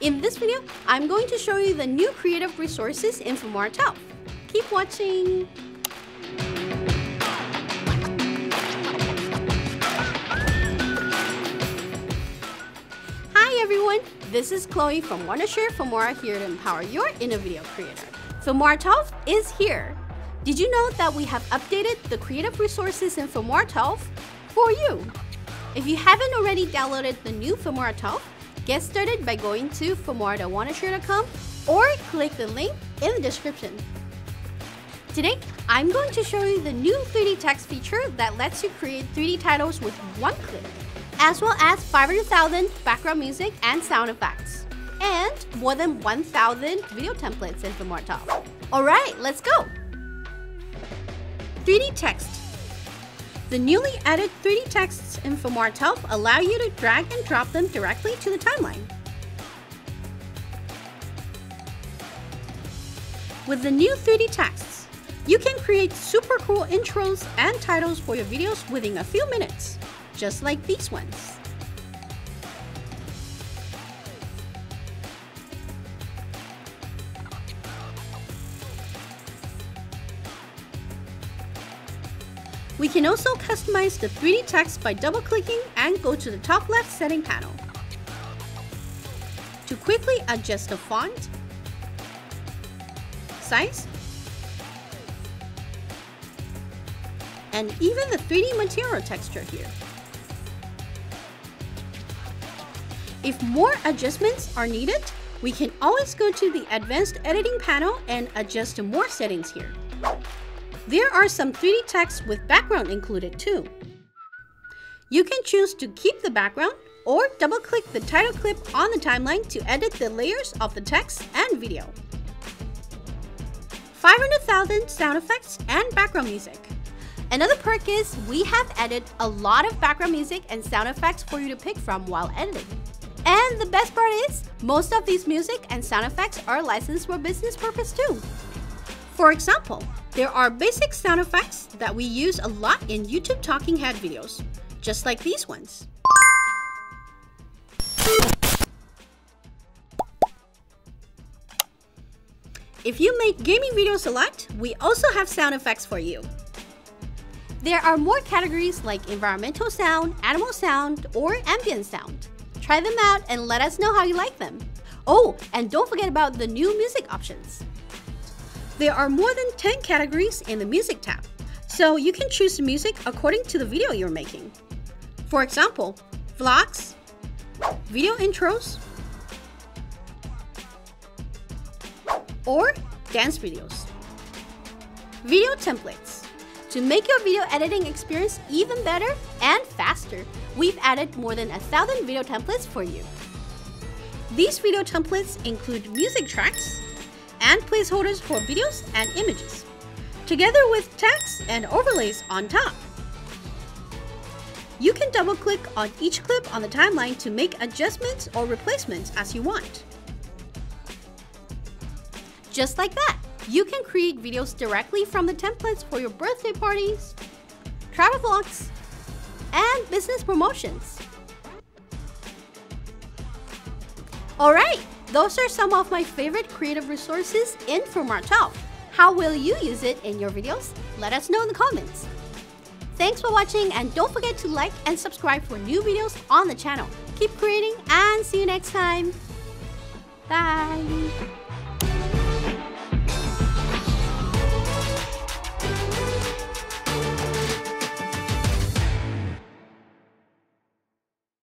In this video, I'm going to show you the new creative resources in Filmora 12. Keep watching! Hi everyone, this is Chloe from Wondershare Filmora here to empower your innovative creator. Filmora 12 is here! Did you know that we have updated the creative resources in Filmora 12 for you? If you haven't already downloaded the new Filmora 12, get started by going to filmora.wondershare.com or click the link in the description. Today, I'm going to show you the new 3D text feature that lets you create 3D titles with one click, as well as 500,000 background music and sound effects, and more than 1,000 video templates in Filmora 12. Alright, let's go! 3D text. The newly added 3D texts in Filmora 12 allow you to drag and drop them directly to the timeline. With the new 3D texts, you can create super cool intros and titles for your videos within a few minutes, just like these ones. We can also customize the 3D text by double-clicking and go to the top left setting panel to quickly adjust the font, size, and even the 3D material texture here. If more adjustments are needed, we can always go to the advanced editing panel and adjust to more settings here. There are some 3D texts with background included too. You can choose to keep the background or double-click the title clip on the timeline to edit the layers of the text and video. 500,000 sound effects and background music. Another perk is we have added a lot of background music and sound effects for you to pick from while editing. And the best part is, most of these music and sound effects are licensed for business purpose too. For example, there are basic sound effects that we use a lot in YouTube talking head videos, just like these ones. If you make gaming videos a lot, we also have sound effects for you. There are more categories like environmental sound, animal sound, or ambient sound. Try them out and let us know how you like them. Oh, and don't forget about the new music options. There are more than 10 categories in the music tab, so you can choose music according to the video you're making. For example, vlogs, video intros, or dance videos. Video templates. To make your video editing experience even better and faster, we've added more than 1,000 video templates for you. These video templates include music tracks, and placeholders for videos and images, together with text and overlays on top. You can double-click on each clip on the timeline to make adjustments or replacements as you want. Just like that, you can create videos directly from the templates for your birthday parties, travel vlogs, and business promotions. Alright! Those are some of my favorite creative resources in Filmora 12. How will you use it in your videos? Let us know in the comments. Thanks for watching and don't forget to like and subscribe for new videos on the channel. Keep creating and see you next time. Bye.